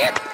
Yep.